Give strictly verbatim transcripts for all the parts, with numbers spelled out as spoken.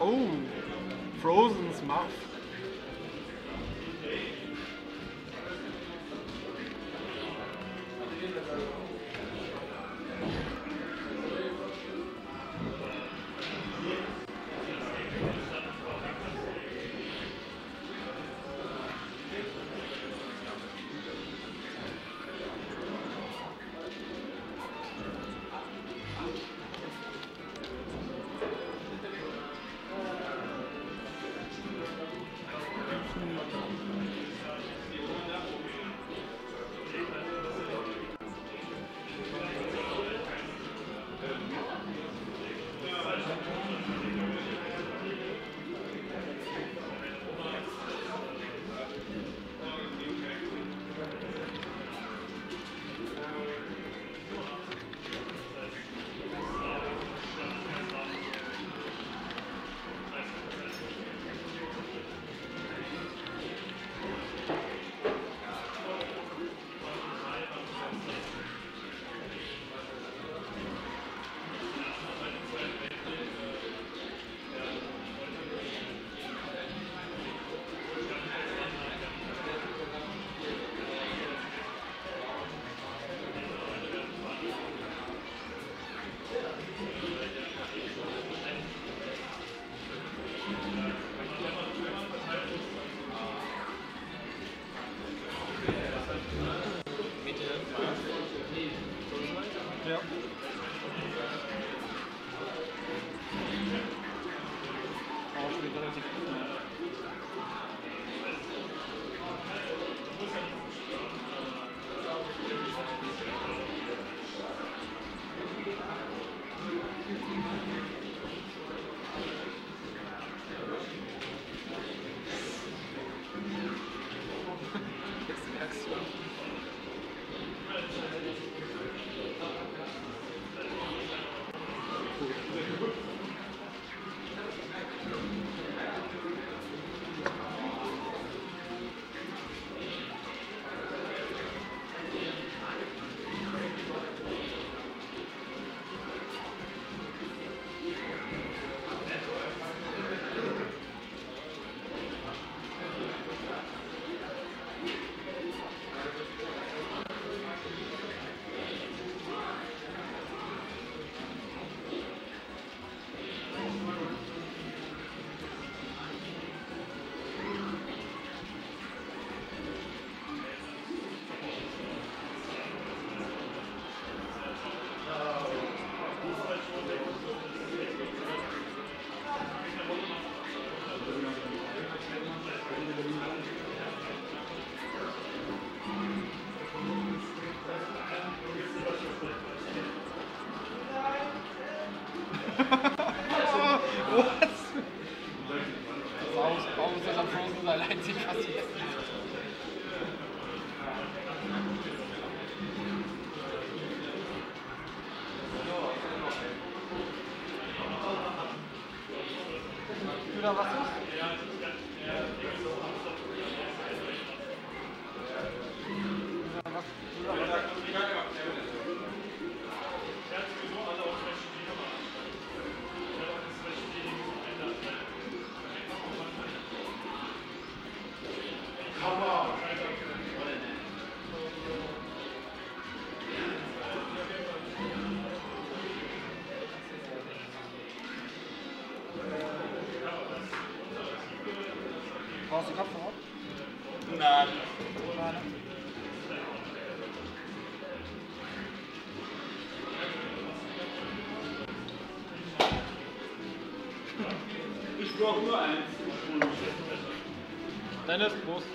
Oh, Frozen's Muff. Oder was ist? Brauchst du die Kopfhörer? Nein. Schade. Ich brauche nur eins. Dennis, Prost.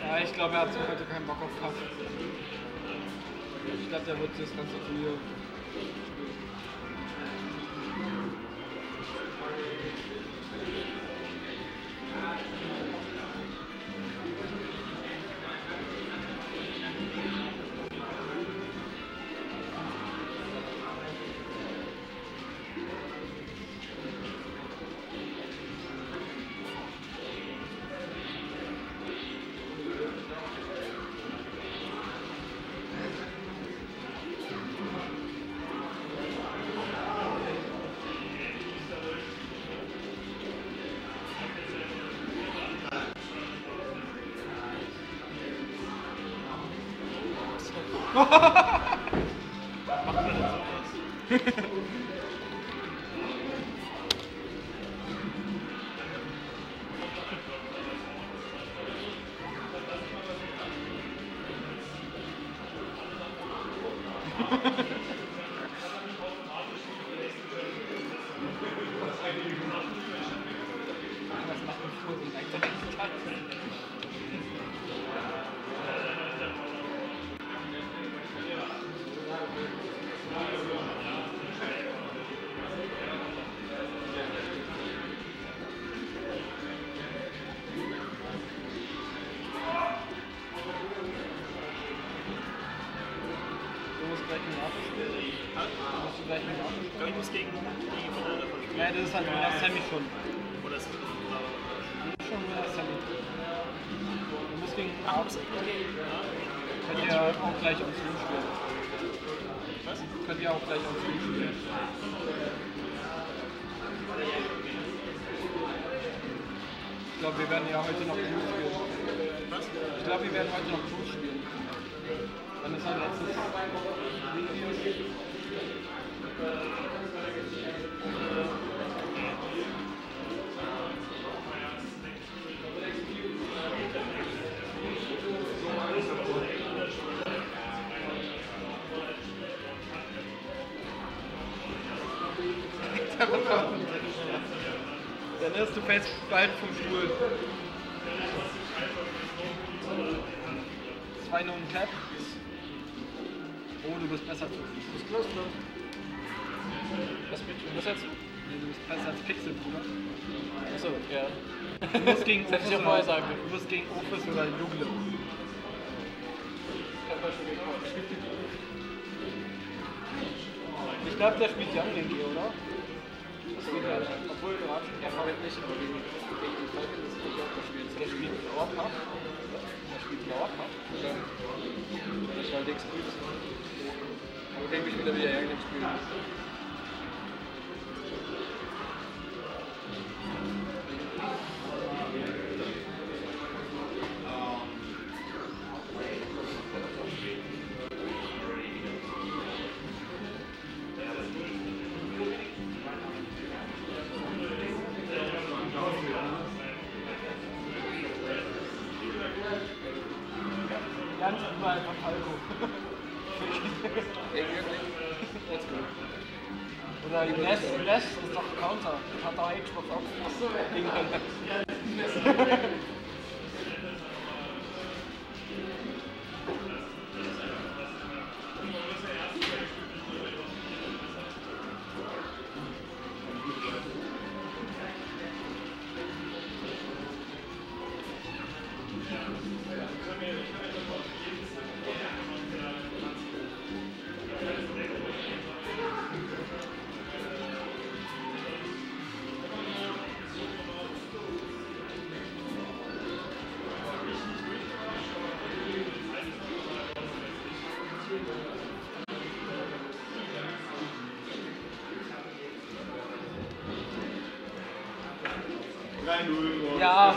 Ja, ich glaube, er hat heute keinen Bock auf Kaffee. Ich glaube, der wird das ganze Turnier macht man denn sowas? Ja, das ist halt nur das Sammy schon. Oder ist das schon nur das Sammy? Du musst gegen den Arzt gehen. Könnt ihr auch gleich auf Stream spielen. Was? Könnt ihr auch gleich auf Stream spielen. Ich glaube, wir werden ja heute noch Crew spielen. Was? Ich glaube, wir werden heute noch Crew spielen. Dann ist halt letztes Video. Dann wirst du fest bald vom Stuhl. Zwei noch ein Clap. Oh, du bist besser zu. Du bist close, ne? Was mit du bist jetzt? Nee, du bist besser als Pixel, Bruder. Achso, ja. Du musst gegen Office oder, du musst gegen Office oder Jugle. Ich glaube, der spielt Young Link hier, oder? Obwohl, du hast er verwendet nicht, aber gegen die Folge des Spiels. Der spielt mit Orpa. Der spielt mit Orpa. Das war nichts Gutes. Aber denke ich wieder wieder her in dem Spiel. Ganz überall von Falco. Ey, wirklich? Let's go. Oder Ines, Ines ist doch ein Counter. Hat doch Xbox auch. Achso, gegen Ines. drei null. Ja.